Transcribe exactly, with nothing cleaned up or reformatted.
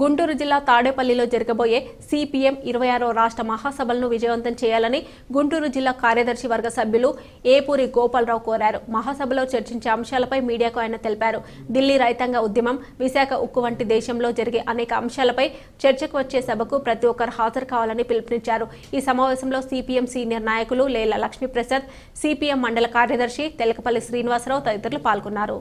గుంటూరు జిల్లా తాడేపల్లిలో జరగబోయే సిపిఎం ఇరవై ఆరో రాష్ట్ర మహాసభలను విజయవంతం చేయాలని గుంటూరు జిల్లా కార్యదర్శి వర్గ సభ్యులు ఏపూరి గోపాలరావు కోరారు. మహాసభలో చర్చించే అంశాలపై మీడియాకు ఆయన తెలిపారు. ఢిల్లీ రైతాంగ ఉద్యమం, విశాఖ ఉక్కు వంటి దేశంలో జరిగే అనేక అంశాలపై చర్చకు వచ్చే సభకు ప్రతి ఒక్కరు హాజరు కావాలని పిలుపునిచ్చారు. ఈ సమావేశంలో సిపిఎం సీనియర్ నాయకులు లేళ్ల లక్ష్మీప్రసాద్, సిపిఎం మండల కార్యదర్శి తెలకపల్లి శ్రీనివాసరావు తదితరులు పాల్గొన్నారు.